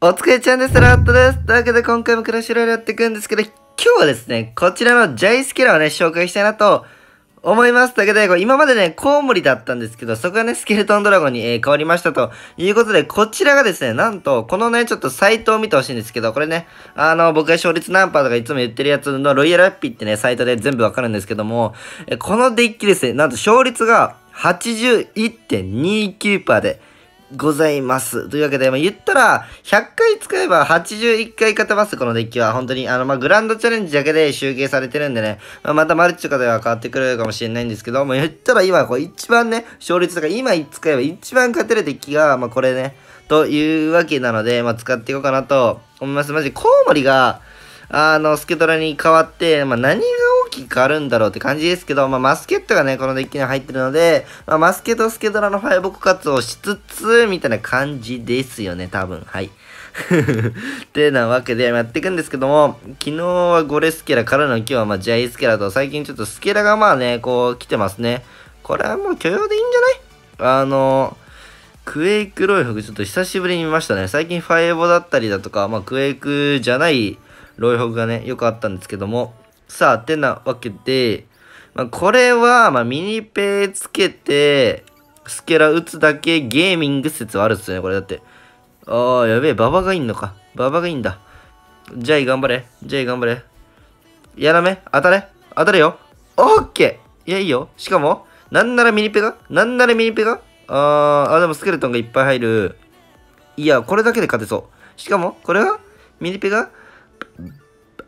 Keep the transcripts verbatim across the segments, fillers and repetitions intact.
お疲れちゃんです。ラットです。というわけで今回もクラッシュロイヤルやっていくんですけど、今日はですね、こちらのジャイスキルをね、紹介したいなと思います。というわけで、今までね、コウモリだったんですけど、そこがね、スケルトンドラゴンに、えー、変わりましたということで、こちらがですね、なんと、このね、ちょっとサイトを見てほしいんですけど、これね、あの、僕が勝率何パーとかいつも言ってるやつのロイヤルアッピーってね、サイトで全部わかるんですけども、えー、このデッキですね、なんと勝率が はちじゅういってんにきゅうパーセント で、ございます。というわけで、まあ、言ったら、ひゃっかい使えばはちじゅういっかい勝てます、このデッキは。本当に、あの、まあ、グランドチャレンジだけで集計されてるんでね、まあ、またマルチとかでは変わってくるかもしれないんですけど、もう言ったら今、こう、一番ね、勝率とか、今使えば一番勝てるデッキが、まあ、これね、というわけなので、まあ、使っていこうかなと思います。マジ、コウモリが、あの、スケトラに変わって、まあ、何が大きく変わるんだろうって感じですけど、まあ、マスケットがね、このデッキに入ってるので、まあ、マスケとスケトラの敗北活をしつつ、みたいな感じですよね、多分。はい。ってなわけでやっていくんですけども、昨日はゴレスケラからの今日はまあジャイスケラと、最近ちょっとスケラがまあね、こう来てますね。これはもう許容でいいんじゃない？あの、クエイクロイフちょっと久しぶりに見ましたね。最近ファイエボだったりだとか、まあクエイクじゃない、ロイホグがね、よくあったんですけども。さあ、てなわけで、まあ、これは、まあ、ミニペつけて、スケラ打つだけゲーミング説はあるっすよね、これだって。ああ、やべえ、ババがいんのか。ババがいいんだ。ジャイ頑張れ。ジャイ頑張れ。やらめ当たれ当たれよ。オッケーいや、いいよ。しかも、なんならミニペがなんならミニペがあーあ、でもスケルトンがいっぱい入る。いや、これだけで勝てそう。しかも、これはミニペが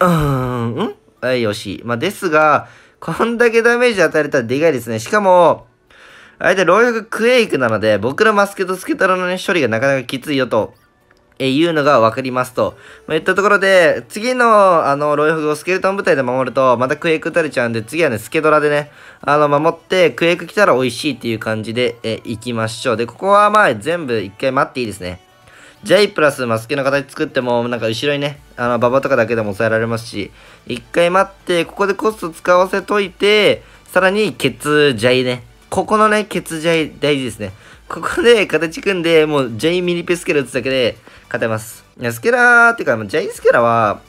うーん、うんはい、よし。まあ、ですが、こんだけダメージ与えれたらでかいですね。しかも、相手、老役クエイクなので、僕らマスケとスケトラのね、処理がなかなかきついよと、えー、いうのがわかりますと。まあ、言ったところで、次の、あの、老役をスケルトン部隊で守ると、またクエイク打たれちゃうんで、次はね、スケトラでね、あの、守って、クエイク来たら美味しいっていう感じで、えー、いきましょう。で、ここはまあ、全部一回待っていいですね。ジャイプラスマスケの形作っても、なんか後ろにね、あの、ババとかだけでも抑えられますし、一回待って、ここでコスト使わせといて、さらにケツジャイね。ここのね、ケツジャイ大事ですね。ここで形組んで、もうジャイミニペスケラ打つだけで勝てます。いや、スケラーっていうか、ジャイスケラは、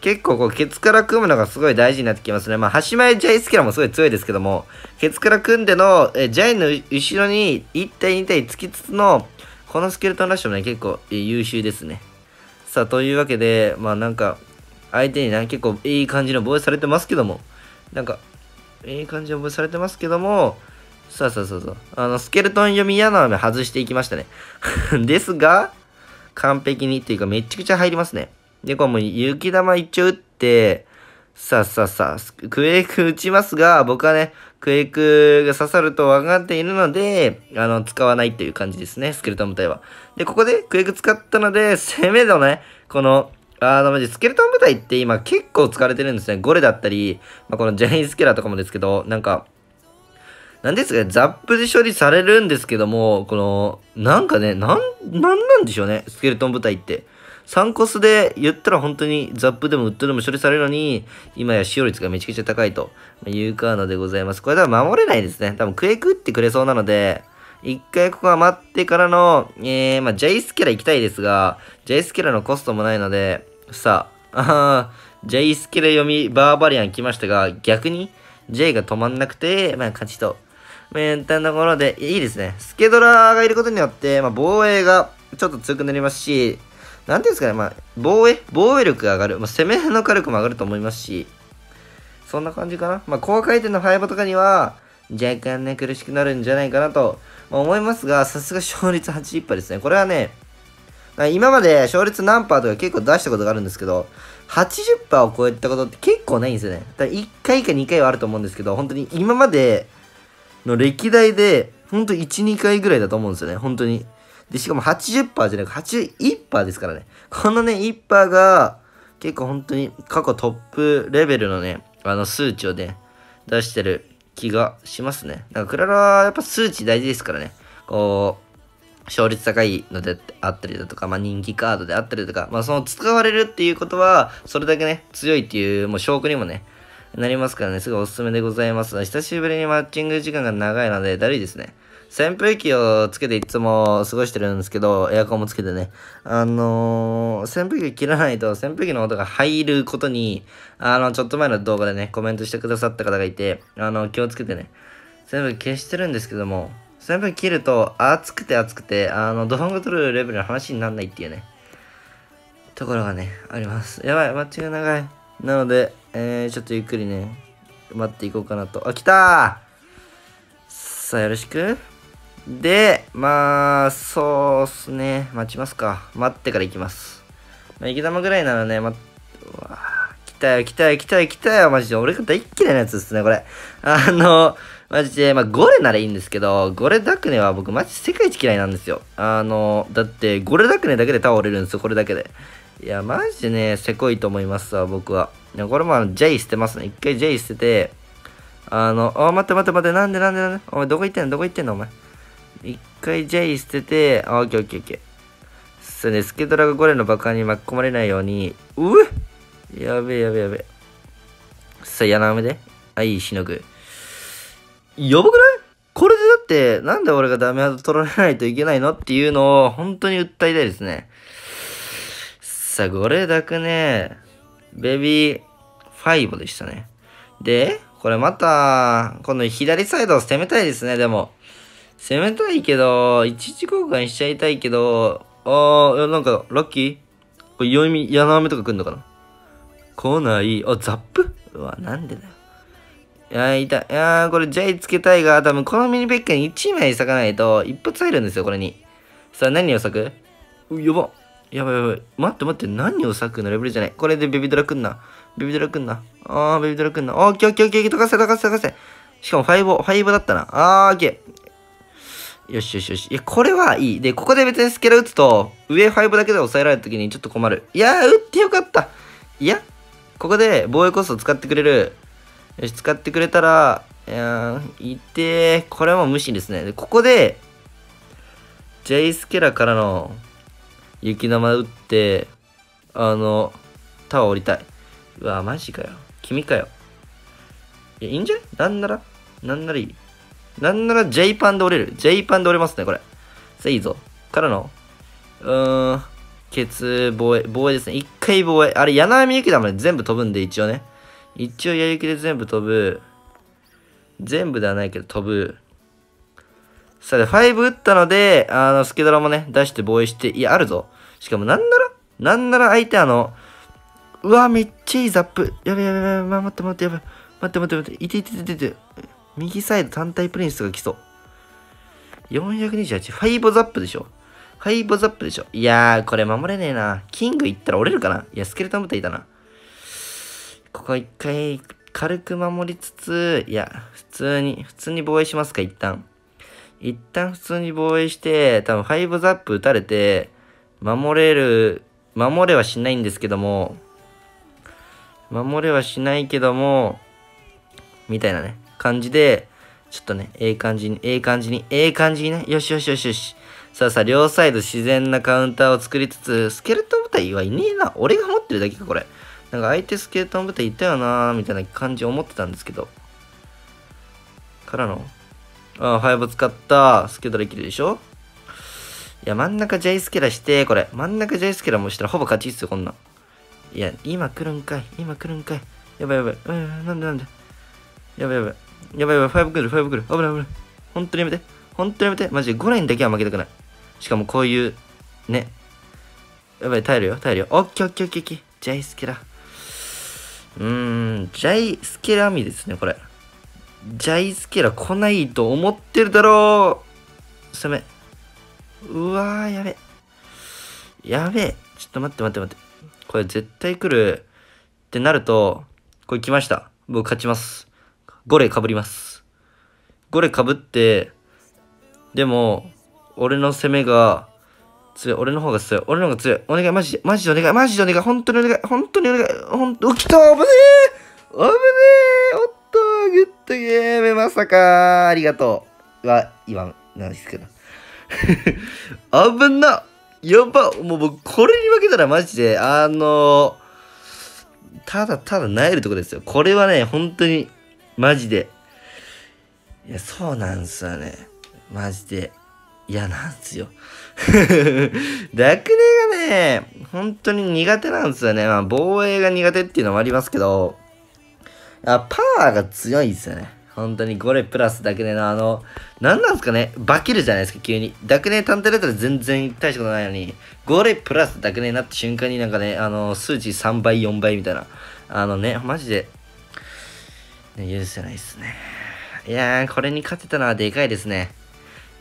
結構こう、ケツから組むのがすごい大事になってきますね。まあ、端前ジャイスケラもすごい強いですけども、ケツから組んでの、えジャイの後ろにいち対に対つきつつの、このスケルトンラッシュもね、結構優秀ですね。さあ、というわけで、まあなんか、相手にね、結構いい感じの防衛されてますけども、なんか、いい感じの防衛されてますけども、さあさあさあさあ、あの、スケルトン読み嫌なので外していきましたね。ですが、完璧にっていうか、めちゃくちゃ入りますね。で、これもう雪玉一応打って、さあさあさあ、クエイク打ちますが、僕はね、クエイクが刺さると分かっているので、あの、使わないという感じですね、スケルトン部隊は。で、ここでクエイク使ったので、攻めのね、この、あの、マジ、スケルトン部隊って今結構使われてるんですね。ゴレだったり、まあ、このジャインスケラーとかもですけど、なんか、なんですかね、ザップで処理されるんですけども、この、なんかね、なん、なんなんでしょうね、スケルトン部隊って。さんコスで言ったら本当にザップでもウッドでも処理されるのに、今や使用率がめちゃくちゃ高いというカードでございます。これ多分守れないですね。多分クエイク打ってくれそうなので、一回ここは待ってからの、えー、まあ、ジャイスケラ行きたいですが、ジャイスケラのコストもないので、さあ、あジャイスケラ読みバーバリアン来ましたが、逆に J が止まんなくて、まあ、勝ちと。メンタルなところで、いいですね。スケドラがいることによって、まあ、防衛がちょっと強くなりますし、なんていうんですかね、まあ、防衛、防衛力が上がる。まあ、攻めの火力も上がると思いますし、そんな感じかな。まあ、高回転のハイボとかには、若干ね、苦しくなるんじゃないかなと、まあ、思いますが、さすが勝率 はちじゅういちパーセント ですね。これはね、今まで勝率何パーとか結構出したことがあるんですけど、はちじゅうパーセント を超えたことって結構ないんですよね。だからいっかいかにかいはあると思うんですけど、本当に今までの歴代で、本当いち、にかいぐらいだと思うんですよね。本当に。で、しかも はちじゅうパーセント じゃなく はちじゅういちパーセント ですからね。このね、いちパーセント が結構本当に過去トップレベルのね、あの数値をね、出してる気がしますね。なんかクララはやっぱ数値大事ですからね。こう、勝率高いのであったりだとか、まあ人気カードであったりとか、まあその使われるっていうことは、それだけね、強いっていう、もう証拠にもね、なりますからね、すごいおすすめでございます。久しぶりにマッチング時間が長いので、だるいですね。扇風機をつけていつも過ごしてるんですけど、エアコンもつけてね。あのー、扇風機切らないと扇風機の音が入ることに、あの、ちょっと前の動画でね、コメントしてくださった方がいて、あの、気をつけてね。扇風機消してるんですけども、扇風機切ると暑くて暑くて、あの、ドフンが取るレベルの話にならないっていうね、ところがね、あります。やばい、マッチが長い。なので、えー、ちょっとゆっくりね、待っていこうかなと。あ、来たー！さあ、よろしく。で、まあ、そうっすね。待ちますか。待ってから行きます。まあ、行き玉ぐらいならね、ま、うわ来たよ、来たよ、来たよ、来たよ、マジで。俺が大嫌いなやつですね、これ。あの、マジで、まあ、ゴレならいいんですけど、ゴレダクネは僕、マジ世界一嫌いなんですよ。あの、だって、ゴレダクネだけで倒れるんですよ、これだけで。いや、マジでね、せこいと思いますわ、僕は。これもあの、J 捨てますね。一回 J 捨てて、あの、あ、待って待って待って、なんでなんでなんで、お前どこ行ってんのどこ行ってんのお前。一回 J 捨てて、あ、オッケーオッケーオッケー。それで、ね、スケドラがゴレの爆破に巻き込まれないように、うえやべえやべえやべえ。さあ、柳雨で。あ、いい、しのぐ。やばくないこれでだって、なんで俺がダメージ取られないといけないのっていうのを、本当に訴えたいですね。さあ、ゴレダクね、ベビーごでしたね。で、これまた、この左サイドを攻めたいですね、でも。攻めたいけど、一時交換しちゃいたいけど、ああ、なんか、ラッキーこれ、読み、柳雨とか来んのかな来ない。あ、ザップうわ、なんでだよ。いやー、痛い。いやー、これ J つけたいが、多分このミニペッカにいちまい割かないと、一発入るんですよ、これに。さあ、何を割くう、やばっ。やばいやばい。待って待って。何を割くのレベルじゃない。これでベビドラ来んな。ベビドラ来んな。あー、ベビドラ来んな。オッケーオッケーオッケー。溶かせ溶かせ溶かせ。しかもご、ごだったな。あー、オッケー。よしよしよし。いや、これはいい。で、ここで別にスケラ打つと、上ごだけで抑えられた時にちょっと困る。いやー、打ってよかった。いや、ここで防衛コスト使ってくれる。よし、使ってくれたら、いやー、いてー。これはもう無視ですね。で、ここで、J スケラからの、雪玉打って、あの、タワー降りたい。うわ、マジかよ。君かよ。いや、いいんじゃね？なんならなんならいい。なんなら J パンで降りる。J パンで降りますね、これ。さあ、いいぞ。からの、うーん、ケツ、防衛、防衛ですね。一回防衛。あれ、柳雨雪玉で全部飛ぶんで、一応ね。一応、矢雪で全部飛ぶ。全部ではないけど、飛ぶ。さあ、ご打ったので、あの、スケドラもね、出して防衛して、いや、あるぞ。しかも、なんなら、なんなら相手あの、うわ、めっちゃいいザップ。やべやべやべ、待って待ってやべ。待って待って待って、いていていていて。右サイド単体プリンスが来そう。よんにじゅうはち、ごザップでしょ。ごザップでしょ。いやー、これ守れねえな。キング行ったら折れるかな。いや、スケルトン部隊いたな。ここ一回、軽く守りつつ、いや、普通に、普通に防衛しますか、一旦。一旦普通に防衛して、多分ごザップ打たれて、守れる、守れはしないんですけども、守れはしないけども、みたいなね、感じで、ちょっとね、ええ感じに、ええ感じに、ええ感じにね、よしよしよしよし。さあさあ、両サイド自然なカウンターを作りつつ、スケルトン部隊はいねえな。俺が持ってるだけか、これ。なんか相手スケルトン部隊いたよなー、みたいな感じ思ってたんですけど。からのああ、ご使った、スケドラ切るでしょ？いや、真ん中 J スケラして、これ。真ん中 J スケラもしたらほぼ勝ちっすよ、こんなん。いや、今来るんかい。今来るんかい。やばいやばい。うん、なんでなんで。やばいやばい。やばいやばい。ご来る、ご来る。危ない危ない。ほんとにやめて。ほんとにやめて。マジでごラインだけは負けたくない。しかもこういう、ね。やばい、耐えるよ、耐えるよ。オッケーオッケーオッケーオッケー。J スケラ。うーん、J スケラ網ですね、これ。ジャイスケラ来ないと思ってるだろう。攻め。うわー、やべ。やべ。ちょっと待って待って待って。これ絶対来るってなると、これ来ました。僕勝ちます。ご例被ります。ご例被って、でも、俺の攻めが、強い。俺の方が強い。俺の方が強い。お願い、マジで、マジでお願い、マジでお願い、本当にお願い、本当にお願い、本当に、起きた、危ねえ、危ねえ、グッドゲームまさかありがとう。は、今、なんですけど。危なやばもう僕、これに負けたらマジで、あのー、ただただ萎えるとこですよ。これはね、本当に、マジで。いや、そうなんすよね。マジで嫌なんですよ。落嶺がね、本当に苦手なんですよね。まあ、防衛が苦手っていうのもありますけど、あ、パワーが強いですよね。本当にゴレプラス落嶺のあの、なんなんですかね、化けるじゃないですか、急に。落嶺探偵だったら全然大したことないのに、ゴレプラス落嶺になった瞬間になんかね、あの、数値さんばい、よんばいみたいな。あのね、マジで、ね、許せないですね。いやー、これに勝てたのはでかいですね。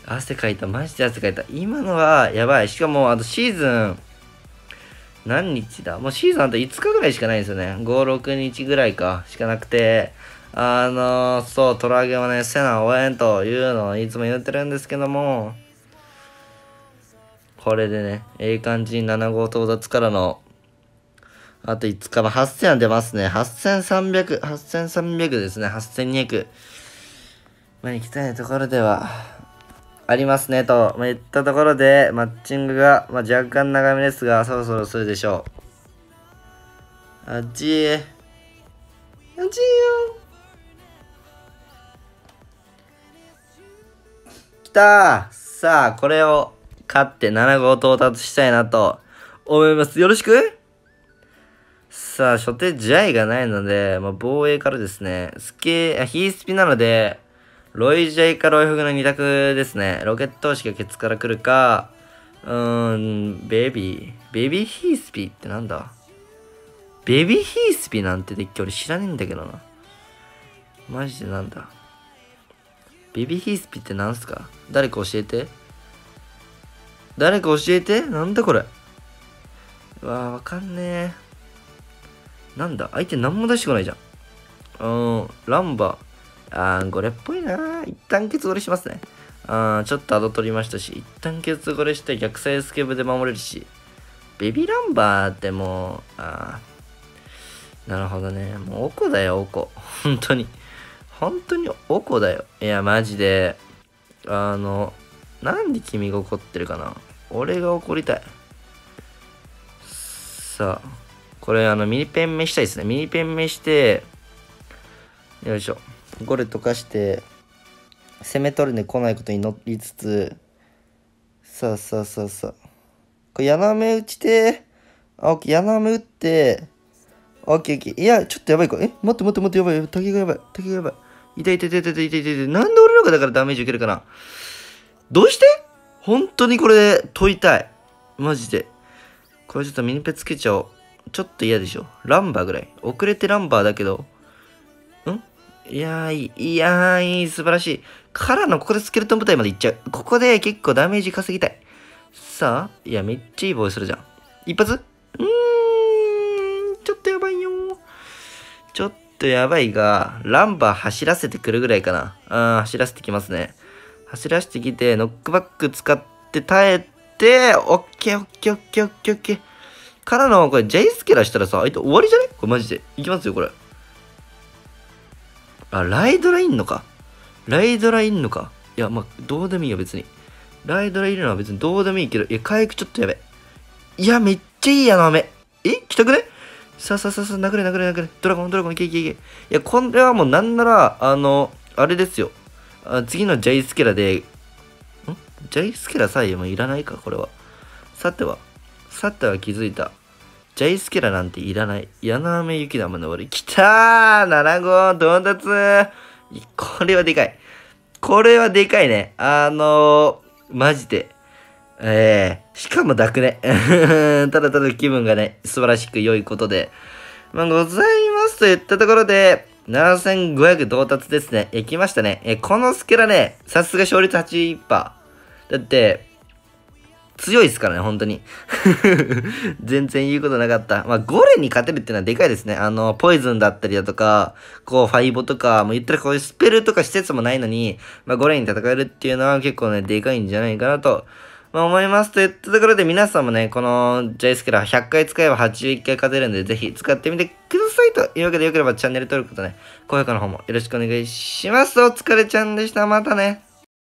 汗かいた、マジで汗かいた。今のはやばい。しかも、あとシーズン、何日だ？もうシーズンあといつかぐらいしかないんですよね。ご、ろくにちぐらいか、しかなくて、あのー、そう、トラゲもね、せな、応援というのをいつも言ってるんですけども、これでね、ええ感じになな号到達からの、あといつかもはっせんは出ますね。はっせんさんびゃく、はっせんさんびゃくですね。はっせんにひゃく。まあ、行きたいところでは、ありますねと、まあ、言ったところで、マッチングが、まあ、若干長めですが、そろそろするでしょう。あっちー。あっちーよー。来たー。さあ、これを勝ってなな号到達したいなと思います。よろしく。さあ、初手ジャイがないので、まあ、防衛からですね。スケ、あ、ヒースピなので、ロイジャイかロイフグのに択ですね。ロケット式がケツから来るか、うーん、ベビー。ベビーヒースピーってなんだ？ベビーヒースピーなんてデッキ俺知らねえんだけどな。マジでなんだ？ベビーヒースピーってなんすか？誰か教えて。誰か教えて？なんだこれ。うわー、わかんねえ。なんだ？相手何も出してこないじゃん。うーん、ランバー。あー、これっぽいな。一旦ケツゴレしますね。あー、ちょっとアド取りましたし、一旦ケツゴレして逆サイスケブで守れるし、ベビーランバーってもう、あー、なるほどね。もうおこだよ、おこ。本当に。本当におこだよ。いや、マジで。あの、なんで君が怒ってるかな。俺が怒りたい。さあ、これ、あの、ミニペン目したいですね。ミニペン目して、よいしょ。ゴレ溶かして攻め取るんで来ないことに乗りつつ、さあさあさあさあ、これ柳目打ちて、あ、オッケー、柳目打って、オッケーオッケー。いや、ちょっとやばい、これ、え、待って待って待って、やばい、竹がやばい、竹がやばい、痛い痛い痛い痛い痛い痛い、なんで俺の方がだからダメージ受けるかな。どうして本当にこれ解いたい、マジで。これちょっとミニペつけちゃおう。ちょっと嫌でしょ。ランバーぐらい遅れてランバーだけど、いやー、いい、いやー、いい、素晴らしい。からの、ここでスケルトン部隊まで行っちゃう。ここで結構ダメージ稼ぎたい。さあ、いや、めっちゃいい防衛するじゃん。一発？うーん、ちょっとやばいよー。ちょっとやばいが、ランバー走らせてくるぐらいかな。あー、走らせてきますね。走らせてきて、ノックバック使って耐えて、オッケー、オッケー、オッケー、オッケー、オッケー。からの、これ、ジェイスケラしたらさ、相手終わりじゃね？これマジで。いきますよ、これ。あ、ライドラいんのか。ライドラいんのか。いや、まあ、どうでもいいよ、別に。ライドラいるのは別にどうでもいいけど、いや、回復ちょっとやべ。いや、めっちゃいいやな、雨。え、来たくね？さあさあさあさあ、殴れ殴れ殴れ。ドラゴン、ドラゴン、いけいけいけ。いや、これはもうなんなら、あの、あれですよ。あ、次のジャイスケラで、ん？ジャイスケラさえもいらないか、これは。さては、さては気づいた。ジャイスケラなんていらない。柳雨雪玉の俺。きたー！ なな 号到達。これはでかい。これはでかいね。あのー、マジで。えー、しかもだくね。ただただ気分がね、素晴らしく良いことで。まあ、ございますと言ったところで、ななせんごひゃく到達ですね。え、来ましたね。え、このスケラね、さすが勝率 はちパーセント。だって、強いですからね、本当に。全然言うことなかった。まあ、ゴレに勝てるっていうのはでかいですね。あの、ポイズンだったりだとか、こう、ファイボとか、もう言ったらこういうスペルとか施設もないのに、まあ、ゴレに戦えるっていうのは結構ね、でかいんじゃないかなと、まあ、思います。といったところで皆さんもね、このジャイスケラひゃっかい使えばはちじゅういっかい勝てるんで、ぜひ使ってみてくださいというわけで、よければチャンネル登録とね、高評価の方もよろしくお願いします。お疲れちゃんでした。またね。